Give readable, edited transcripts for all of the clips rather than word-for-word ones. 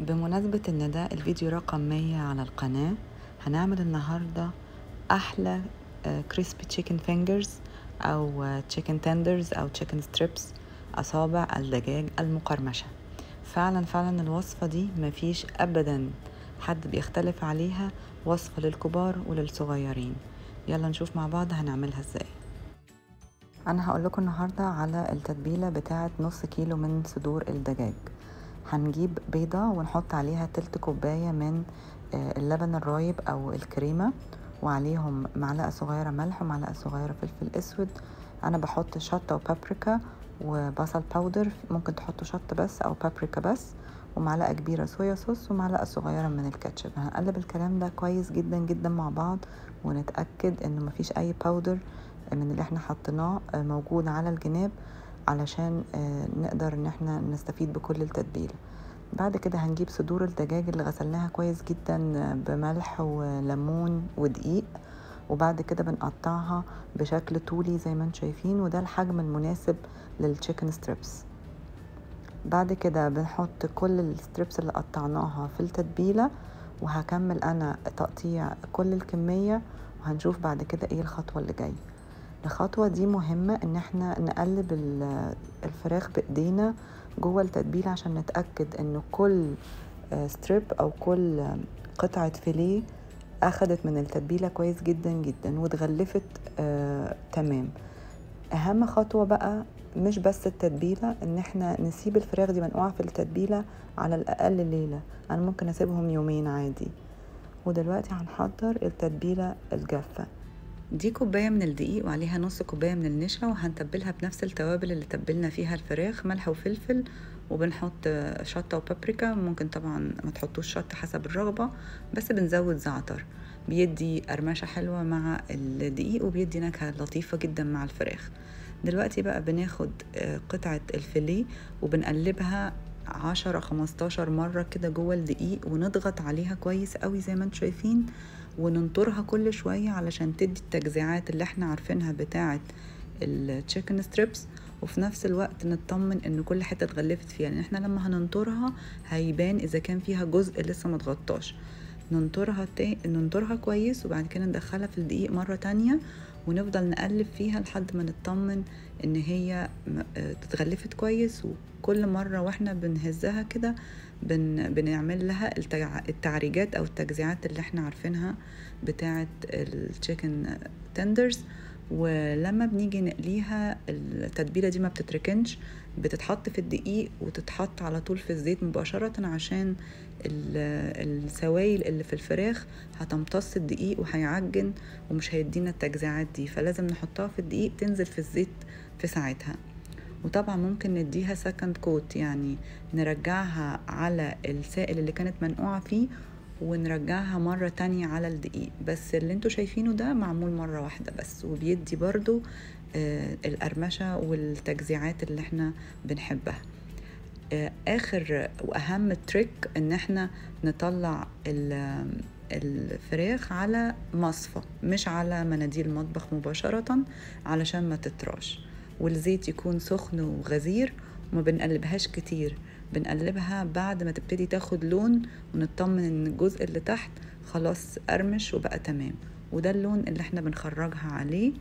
بمناسبة ان ده الفيديو رقم 100 على القناة، هنعمل النهاردة احلى كريسبي تشيكن فينجرز او تشيكن تندرز او تشيكن ستريبس، اصابع الدجاج المقرمشة. فعلا الوصفة دي مفيش ابدا حد بيختلف عليها، وصفة للكبار وللصغيرين. يلا نشوف مع بعض هنعملها ازاي. انا هقول لكم النهاردة على التتبيلة بتاعت نص كيلو من صدور الدجاج. هنجيب بيضة ونحط عليها تلت كوباية من اللبن الرايب او الكريمة، وعليهم معلقة صغيرة ملح ومعلقة صغيرة فلفل اسود. انا بحط شطة وبابريكا وبصل باودر، ممكن تحطوا شطة بس او بابريكا بس، ومعلقة كبيرة صويا صوص ومعلقة صغيرة من الكاتشب. هنقلب الكلام ده كويس جدا مع بعض، ونتأكد انه مفيش اي باودر من اللي احنا حطيناه موجود على الجناب، علشان نقدر ان احنا نستفيد بكل التتبيله. بعد كده هنجيب صدور الدجاج اللي غسلناها كويس جدا بملح وليمون ودقيق، وبعد كده بنقطعها بشكل طولي زي ما انتم شايفين، وده الحجم المناسب للتشيكن ستريبس. بعد كده بنحط كل الستريبس اللي قطعناها في التتبيله، وهكمل انا تقطيع كل الكميه، وهنشوف بعد كده ايه الخطوه اللي جايه. الخطوة دي مهمة ان احنا نقلب الفراخ بايدينا جوه التتبيلة، عشان نتأكد ان كل ستريب او كل قطعة فيليه اخدت من التتبيلة كويس جدا وتغلفت تمام. اهم خطوة بقى مش بس التتبيلة، ان احنا نسيب الفراخ دي منقوعة في التتبيلة على الاقل ليلة. انا ممكن اسيبهم يومين عادي. ودلوقتي هنحضر التتبيلة الجافة دي. كوباية من الدقيق وعليها نص كوباية من النشا، وهنتبلها بنفس التوابل اللي تبلنا فيها الفراخ، ملح وفلفل، وبنحط شطة وبابريكا. ممكن طبعا ما تحطوش شطة حسب الرغبة، بس بنزود زعتر بيدي قرمشة حلوة مع الدقيق، وبيدي نكهة لطيفة جدا مع الفراخ. دلوقتي بقى بناخد قطعة الفيليه وبنقلبها 10-15 مرة كده جوه الدقيق، ونضغط عليها كويس قوي زي ما انتم شايفين، وننطرها كل شوية علشان تدي التجزيعات اللي احنا عارفينها بتاعة التشيكن ستريبس، وفي نفس الوقت نطمن ان كل حتة اتغلفت فيها، لان احنا لما هننطرها هيبان اذا كان فيها جزء لسه متغطاش. ننطرها كويس، وبعد كده ندخلها في الدقيق مرة تانية، ونفضل نقلب فيها لحد ما نطمن ان هي اتغلفت كويس. وكل مرة واحنا بنهزها كده بنعمل لها التعريجات او التجزيعات اللي احنا عارفينها بتاعة التشيكن تندرز. ولما بنيجي نقليها التتبيلة دي ما بتتركنش، بتتحط في الدقيق وتتحط على طول في الزيت مباشرة، عشان السوائل اللي في الفراخ هتمتص الدقيق وهيعجن ومش هيدينا التجزيعات دي، فلازم نحطها في الدقيق تنزل في الزيت في ساعتها. وطبعا ممكن نديها سكند كوت، يعني نرجعها على السائل اللي كانت منقوعة فيه ونرجعها مرة تانية على الدقيق، بس اللي انتوا شايفينه ده معمول مرة واحدة بس، وبيدي برضو القرمشة والتجزيعات اللي احنا بنحبها. اخر واهم تريك ان احنا نطلع الفراخ على مصفى، مش على مناديل مطبخ مباشرة، علشان ما تتراش، والزيت يكون سخن وغزير. وما بنقلبهاش كتير، بنقلبها بعد ما تبتدي تاخد لون، ونطمن ان الجزء اللي تحت خلاص قرمش وبقى تمام، وده اللون اللي احنا بنخرجها عليه.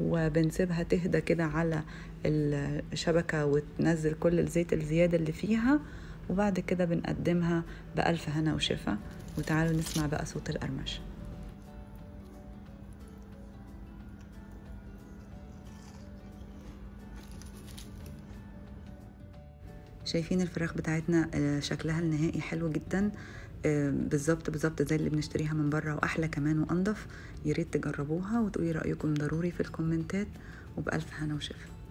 وبنسيبها تهدى كده على الشبكة وتنزل كل الزيت الزيادة اللي فيها، وبعد كده بنقدمها بألف هنا وشفا. وتعالوا نسمع بقى صوت القرمشة. شايفين الفراخ بتاعتنا شكلها النهائي حلو جدا، بالظبط زي اللي بنشتريها من بره، واحلى كمان وانضف. ياريت تجربوها وتقولي رأيكم ضروري في الكومنتات، وبألف هنا وشفا.